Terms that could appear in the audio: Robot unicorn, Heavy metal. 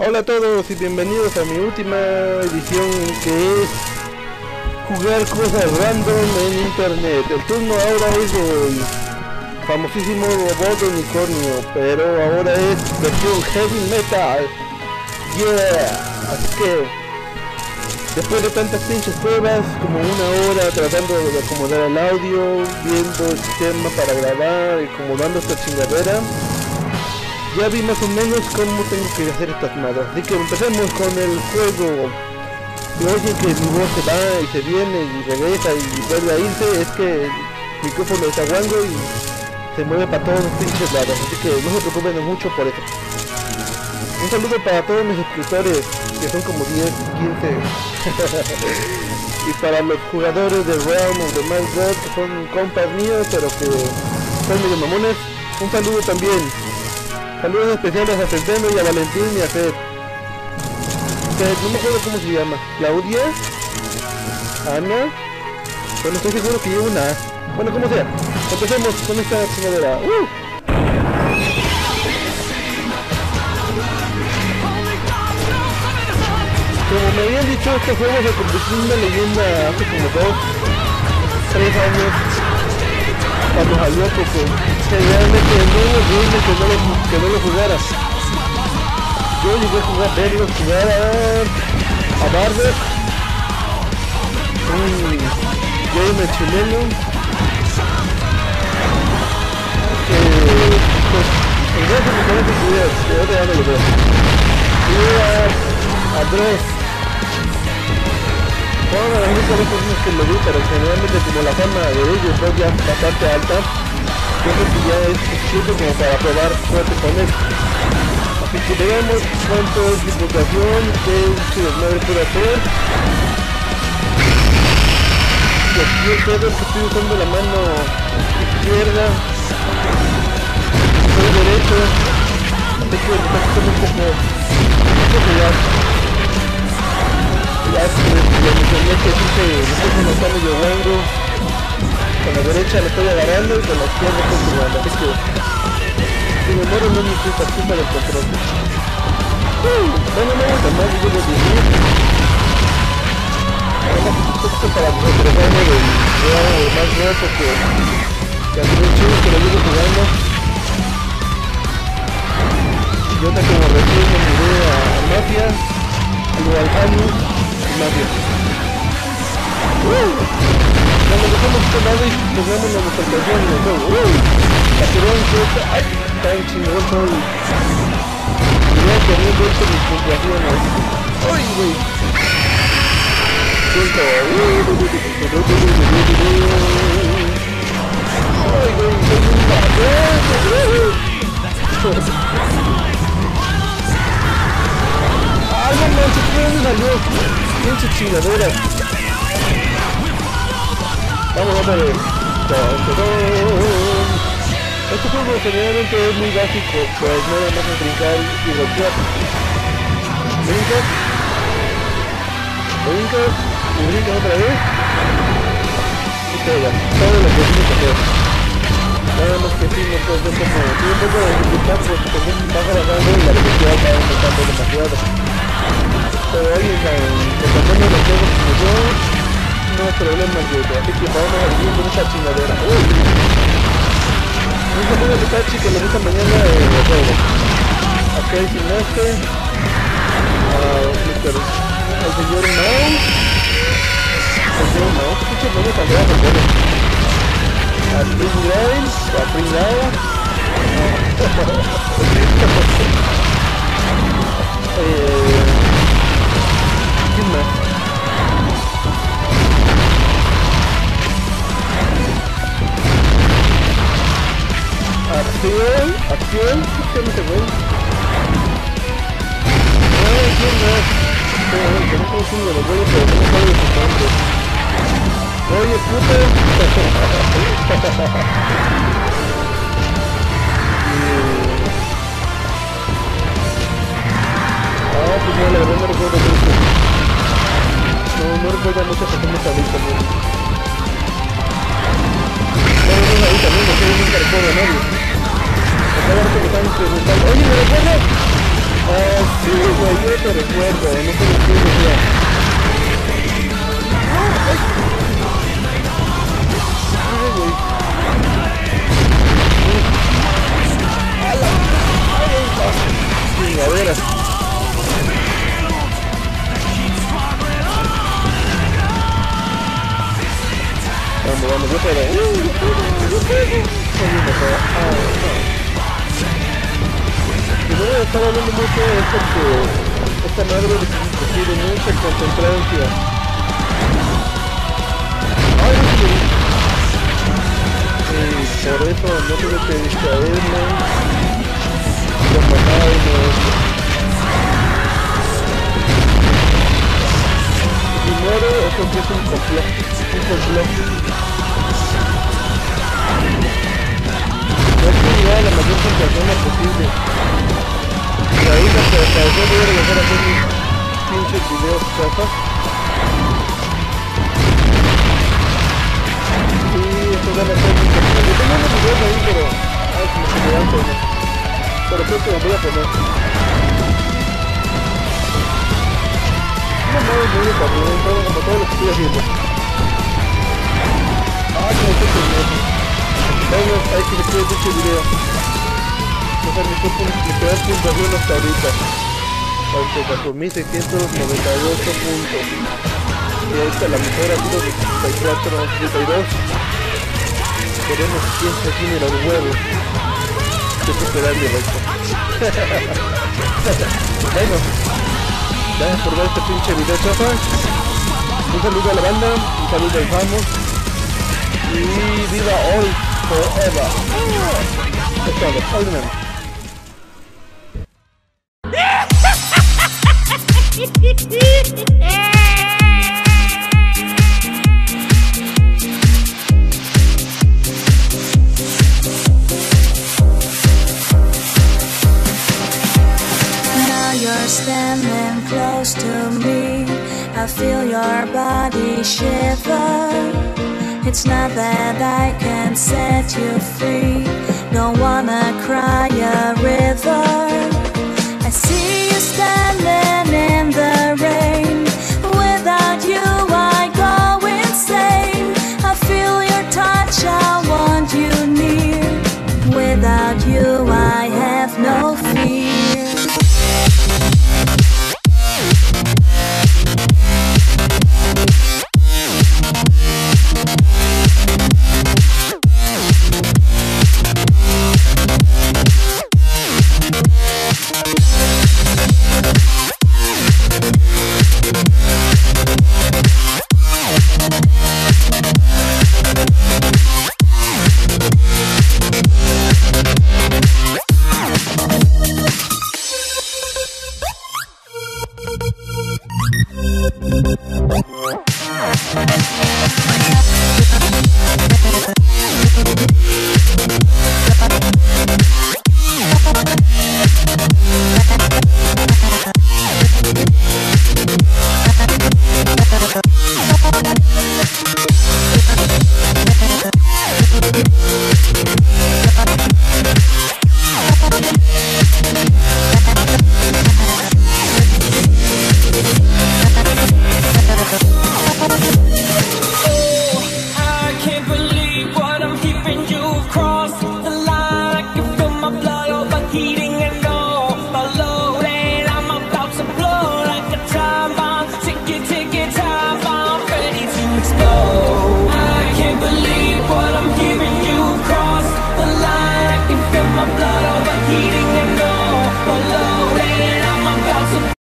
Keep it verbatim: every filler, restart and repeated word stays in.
Hola a todos y bienvenidos a mi última edición, que es jugar cosas random en internet. El turno ahora es el famosísimo Robot Unicornio, pero ahora es versión Heavy Metal. Yeah, así que después de tantas pinches pruebas, como una hora tratando de acomodar el audio, viendo el sistema para grabar y acomodando esta chingadera, ya vi más o menos cómo tengo que hacer estas madres. Así que empecemos con el juego. Si oyen que mi voz se va y se viene y regresa y vuelve a irse, es que el micrófono está guango y se mueve para todos los pinches lados. Así que no se preocupen mucho por eso. Un saludo para todos mis suscriptores, que son como diez, quince. Y para los jugadores de Realm of the Mad God, que son compas míos, pero que son medio mamones. Un saludo también. Saludos especiales a Centeno y a Valentín y a Fed. Fed, no me acuerdo cómo se llama. Claudia, Ana. Bueno, estoy seguro que llevo una. Bueno, como sea. Empecemos con esta chingadera. ¡Uh! Como me habían dicho, este juego se convirtió en una leyenda hace como dos, tres años. Cuando salió, porque realmente no hubo games que no lo, que no lo jugara. Yo llegué a jugar verlos, jugar a, a Barber, un gamer chileno, que pues en realidad me conoce su video, que yo te amo lo veo. Y a Andrés, bueno, a mí también es que lo vi, pero generalmente como la fama de ellos fue ya bastante alta, yo creo que ya es suficiente como para probar suerte con él. Así que veamos cuánto es mi puntuación, qué desmadre puede hacer. Y aquí el dedo que estoy usando la mano izquierda, soy derecho, así que me está haciendo un poco de ya se me enseñé que dice que no está medio guango. Con la derecha lo estoy agarrando y con la izquierda estoy jugando, así que si me muero no me importa, culpa del control. Bueno, no voy a tomar, yo lo dije. Ahora un poquito para recordarme del juego más roto que que hace un chido que lo llevo jugando. Y otra como recién me mudé a Mafia, o al Hanu. Uh, cuando dejamos este lado y pongamos la demostración del juego, uh, la quedaron suelta, ay, tan chingoso, y voy a tener vuelta mis puntuaciones, ay, güey, suelta, ay, güey, soy un patrón, ay, no manches, pinche chingadera. Vamos a ver. Este juego generalmente es muy básico, pues nada más es brincar y golpear. Brincas, brincas y brincas otra vez y pegas. Todo lo que tienes que hacer. Nada más que si no puedes ver como tiene un poco de dificultad, porque también vas agarrando y la velocidad va aumentando demasiado. Pero oye, en cuanto a los juegos como yo, no hay problema yo, así que vamos a vivir con esta chingadera. Uy, un saludo de Tachi que le gusta mañana el juego. Acá hay Sinaste, al señor Mao, al señor Mao, que pinche juego tan grande, bueno. A Spring Line, a Spring Line. Acción, acción, que no se ve. No, acción no. Que no puedo subir los huevos, pero no puedo disfrutando. Oye, puta. Ah, pues no, la verdad no recuerdo mucho. No, no recuerdo mucho porque no sabía también. No, no sabía también, no sé, nunca recuerdo a nadie. Oye, me recuerda Oh, sí, güey, yo te recuerdo, no te recuerdo, güey. Ay, güey. Ay, güey. Ay, güey. Chingaderas. Vamos, vamos, yo puedo. Uh, yo puedo, yo puedo. Yo puedo. Ay, no voy a estar hablando mucho de esto porque esta madre requiere mucha concentrancia. Ay, sí. Y por eso no tengo que distraerme. Los matados. Primero, esto es un complot. Un complot. No estoy ya la mayor concentración posible. Ahorita, hasta después voy a regresar a hacer mis pinches videos chafas. Y esto van a ser mis chafas. Yo tengo unos videos ahí, pero... ay, como que me dan pena. Pero creo que los voy a poner. No me voy a poner, todo como todo lo que estoy haciendo. Ay, como que estoy haciendo. Bueno, hay que después de este video. O sea, me quedas sin verlo hasta ahorita. Autoconsumirse ciento noventa y ocho puntos. Y esta la mujer ha sido de sesenta y cuatro a sesenta y dos. Queremos quién se tiene los huevos. Estoy esperando esto. Bueno, gracias por ver este pinche video, chafa. Un saludo a la banda, un saludo al famos. Y viva all forever. Es todo, all menos. Yeah! Now you're standing close to me. I feel your body shiver. It's not that I can set you free. Don't wanna cry a river. I see you standing in the rain. Without you I go insane. I feel your touch, I want you near. Without you I have no fear. We'll be right back.